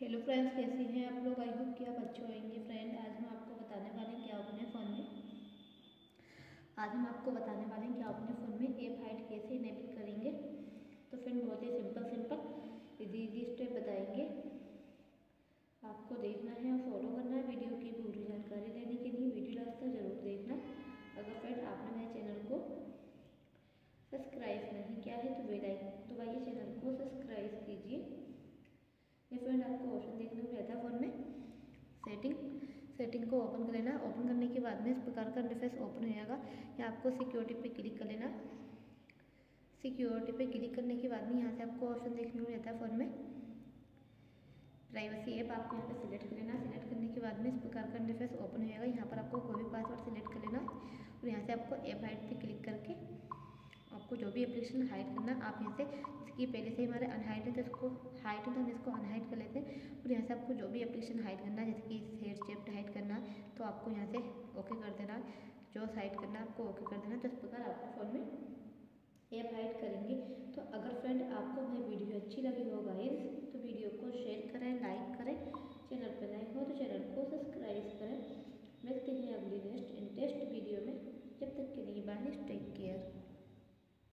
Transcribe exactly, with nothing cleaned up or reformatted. Hello friends, कैसे हैं आप लोग। आई होप कि आप अच्छे होंगे। फ्रेंड, आज हम आपको बताने वाले हैं क्या अपने फ़ोन में आज हम आपको बताने वाले हैं क्या अपने फ़ोन में ऐप हाइड कैसे इनेबल करेंगे। तो फ्रेंड, बहुत ही simple simple easy easy step बताएंगे। आपको देखना है और फॉलो करना है। वीडियो की पूरी जानकारी लेने के लिए वीडियो लास्ट तक जरूर देखना। अगर फ्रेंड आपने मेरे चैनल को सब्सक्राइब नहीं किया है तो बेल आइकन दबाइए, चैनल को सब्सक्राइब कीजिए। ये फ्रेंड, आपको ऑप्शन देखने को मिलता है फ़ोन में सेटिंग सेटिंग को ओपन कर लेना। ओपन करने के बाद में इस प्रकार का इंटरफेस ओपन हो जाएगा। यहाँ आपको सिक्योरिटी पे क्लिक कर लेना। सिक्योरिटी पे क्लिक करने के बाद में यहाँ से आपको ऑप्शन देखने को मिलता है फ़ोन में प्राइवेसी ऐप। आपको यहाँ पे सिलेक्ट कर लेना। सिलेक्ट करने के बाद में इस प्रकार का इंटरफेस ओपन हो जाएगा। यहाँ पर आपको कोई भी पासवर्ड सिलेक्ट कर लेना और यहाँ से आपको ऐप हाइड पे क्लिक करके आपको जो भी एप्लीकेशन हाइड करना, आप यहाँ से इसकी पहले से हमारे अनहाइड है तो इसको हाइड है तो हम इसको अनहाइड कर लेते हैं। और यहाँ से आपको जो भी एप्लीकेशन हाइड करना, जैसे कि हेड चैट हाइड करना, तो आपको यहाँ से ओके कर देना। जो हाइड करना आपको ओके कर देना। तो इस प्रकार आपके फ़ोन में ऐप हाइड करेंगे। तो अगर फ्रेंड आप